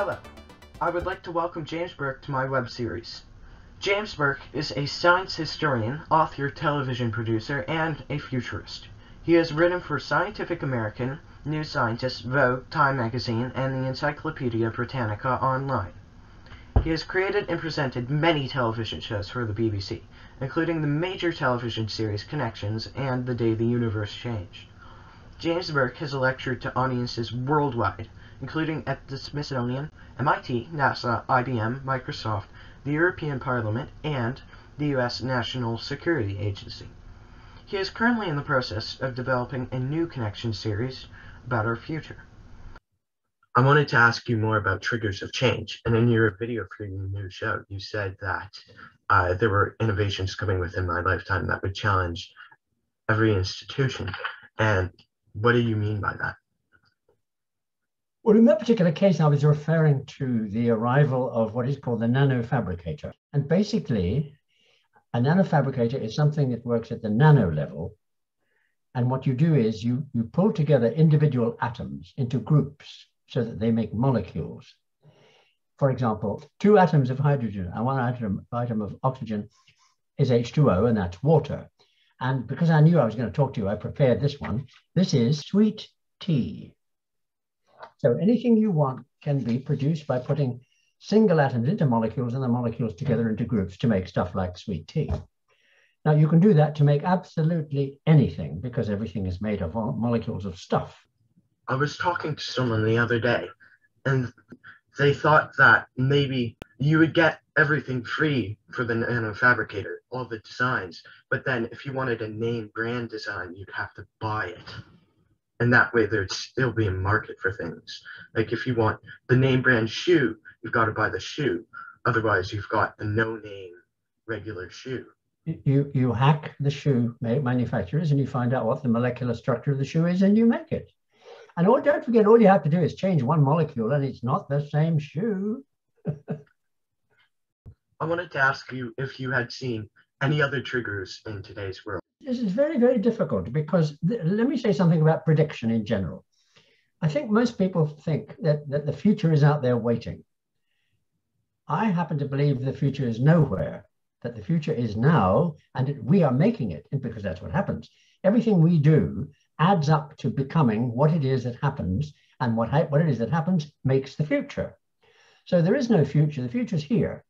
Hello, I would like to welcome James Burke to my web series. James Burke is a science historian, author, television producer, and a futurist. He has written for Scientific American, New Scientist, Vogue, Time Magazine, and the Encyclopedia Britannica Online. He has created and presented many television shows for the BBC, including the major television series Connections and The Day the Universe Changed. James Burke has lectured to audiences worldwide, including at the Smithsonian, MIT, NASA, IBM, Microsoft, the European Parliament, and the U.S. National Security Agency. He is currently in the process of developing a new connection series about our future. I wanted to ask you more about triggers of change, and in your video for your new show, you said that there were innovations coming within my lifetime that would challenge every institution. And what do you mean by that? Well, in that particular case, I was referring to the arrival of what is called the nanofabricator. And basically, a nanofabricator is something that works at the nano level. And what you do is you pull together individual atoms into groups so that they make molecules. For example, two atoms of hydrogen and one atom of oxygen is H2O, and that's water. And because I knew I was going to talk to you, I prepared this one. This is sweet tea. So anything you want can be produced by putting single atoms into molecules and the molecules together into groups to make stuff like sweet tea. Now you can do that to make absolutely anything because everything is made of molecules of stuff. I was talking to someone the other day and they thought that maybe you would get everything free for the nanofabricator, all the designs, but then if you wanted a name brand design, you'd have to buy it. And that way there'd still be a market for things. Like if you want the name brand shoe, you've got to buy the shoe. Otherwise, you've got the no-name regular shoe. You hack the shoe manufacturers and you find out what the molecular structure of the shoe is and you make it. And don't forget, all you have to do is change one molecule and it's not the same shoe. I wanted to ask you if you had seen any other triggers in today's world. This is very, very difficult because let me say something about prediction in general. I think most people think that the future is out there waiting. I happen to believe the future is nowhere, that the future is now, and we are making it, because that's what happens. Everything we do adds up to becoming what it is that happens, and what it is that happens makes the future. So there is no future, the future's here.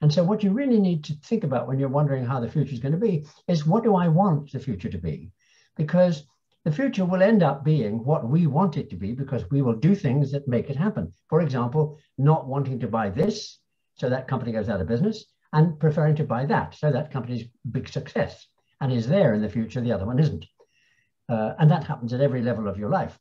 And so what you really need to think about when you're wondering how the future is going to be is, what do I want the future to be? Because the future will end up being what we want it to be because we will do things that make it happen. For example, not wanting to buy this, so that company goes out of business, and preferring to buy that, so that company's big success and is there in the future, the other one isn't. And that happens at every level of your life.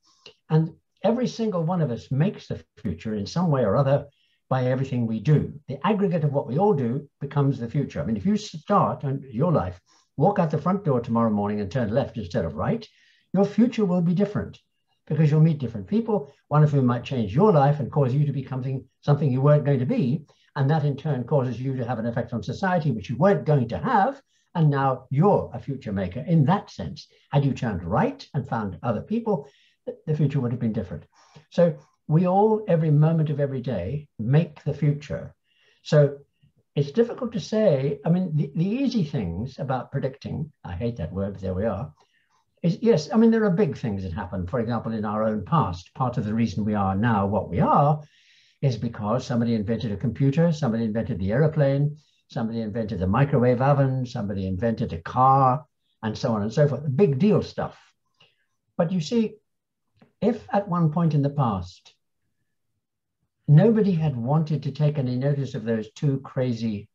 And every single one of us makes the future in some way or other by everything we do. The aggregate of what we all do becomes the future. I mean, if you start your life, walk out the front door tomorrow morning and turn left instead of right, your future will be different because you'll meet different people, one of whom might change your life and cause you to become something you weren't going to be. And that in turn causes you to have an effect on society, which you weren't going to have. And now you're a future maker in that sense. Had you turned right and found other people, the future would have been different. So we all, every moment of every day, make the future. So it's difficult to say. I mean, the easy things about predicting, I hate that word, but there we are, is yes, I mean, there are big things that happen. For example, in our own past, part of the reason we are now what we are is because somebody invented a computer, somebody invented the airplane, somebody invented the microwave oven, somebody invented a car, and so on and so forth, big deal stuff. But you see, if at one point in the past, nobody had wanted to take any notice of those two crazy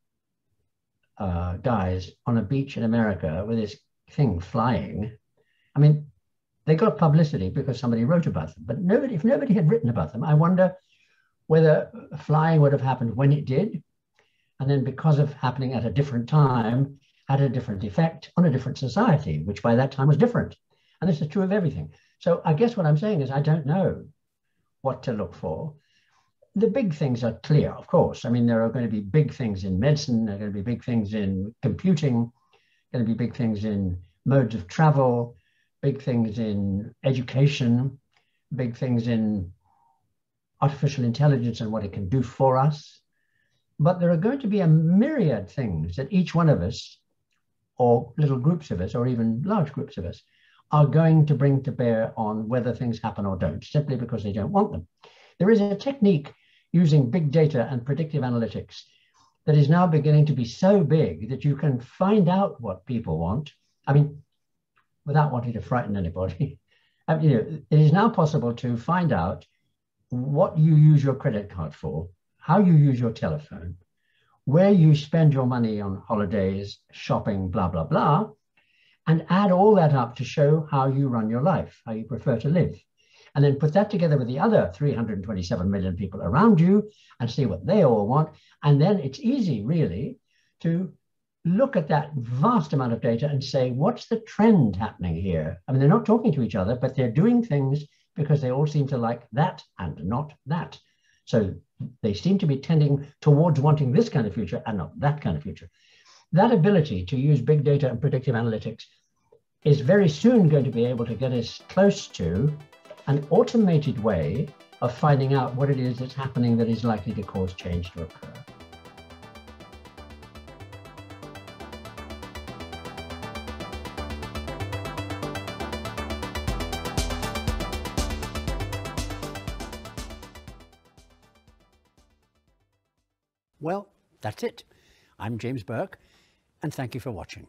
guys on a beach in America with this thing flying. I mean, they got publicity because somebody wrote about them, but nobody, if nobody had written about them, I wonder whether flying would have happened when it did, and then because of happening at a different time, had a different effect on a different society, which by that time was different. And this is true of everything. So I guess what I'm saying is I don't know what to look for. The big things are clear, of course. I mean, there are going to be big things in medicine, there are going to be big things in computing, going to be big things in modes of travel, big things in education, big things in artificial intelligence and what it can do for us. But there are going to be a myriad things that each one of us, or little groups of us, or even large groups of us, are going to bring to bear on whether things happen or don't, simply because they don't want them. There is a technique using big data and predictive analytics that is now beginning to be so big that you can find out what people want. I mean, without wanting to frighten anybody, you know, it is now possible to find out what you use your credit card for, how you use your telephone, where you spend your money on holidays, shopping, blah, blah, blah, and add all that up to show how you run your life, how you prefer to live. And then put that together with the other 327 million people around you and see what they all want. And then it's easy, really, to look at that vast amount of data and say, what's the trend happening here? I mean, they're not talking to each other, but they're doing things because they all seem to like that and not that. So they seem to be tending towards wanting this kind of future and not that kind of future. That ability to use big data and predictive analytics is very soon going to be able to get us close to an automated way of finding out what it is that's happening that is likely to cause change to occur. Well, that's it. I'm James Burke, and thank you for watching.